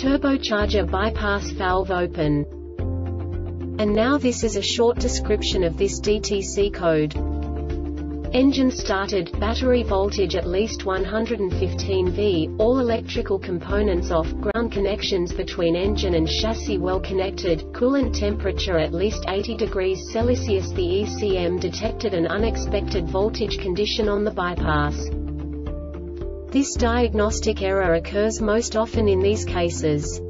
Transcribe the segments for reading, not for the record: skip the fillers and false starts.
turbocharger bypass valve open. And now this is a short description of this DTC code. Engine started, battery voltage at least 115 V, all electrical components off, ground connections between engine and chassis well connected, coolant temperature at least 80 degrees Celsius. The ECM detected an unexpected voltage condition on the bypass. This diagnostic error occurs most often in these cases.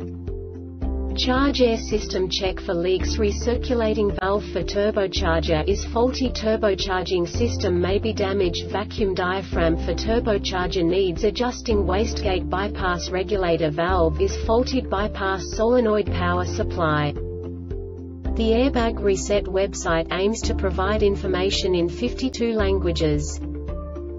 Charge air system check for leaks. Recirculating valve for turbocharger is faulty. Turbocharging system may be damaged. Vacuum diaphragm for turbocharger needs adjusting. Wastegate bypass regulator valve is faulty. Bypass solenoid power supply. The Airbag Reset website aims to provide information in 52 languages.